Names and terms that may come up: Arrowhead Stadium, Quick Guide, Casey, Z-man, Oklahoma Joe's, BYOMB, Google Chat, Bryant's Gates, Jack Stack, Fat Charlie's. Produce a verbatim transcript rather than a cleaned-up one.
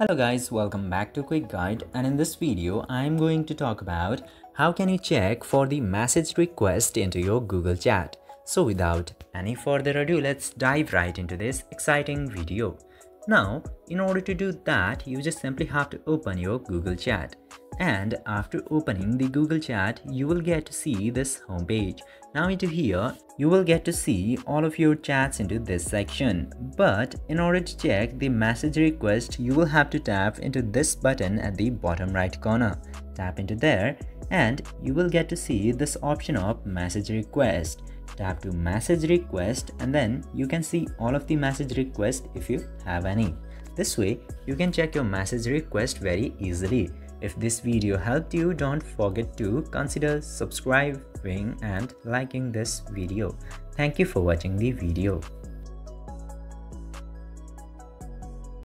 Hello guys, welcome back to Quick Guide, and in this video I am going to talk about how can you check for the message request into your Google Chat. So without any further ado, let's dive right into this exciting video. Now in order to do that, you just simply have to open your Google Chat, and after opening the Google Chat you will get to see this homepage. Now into here you will get to see all of your chats into this section, but in order to check the message request you will have to tap into this button at the bottom right corner. Tap into there and you will get to see this option of message request. Tap to message request and then you can see all of the message requests if you have any. This way you can check your message request very easily. If this video helped you, don't forget to consider subscribing and liking this video. Thank you for watching the video.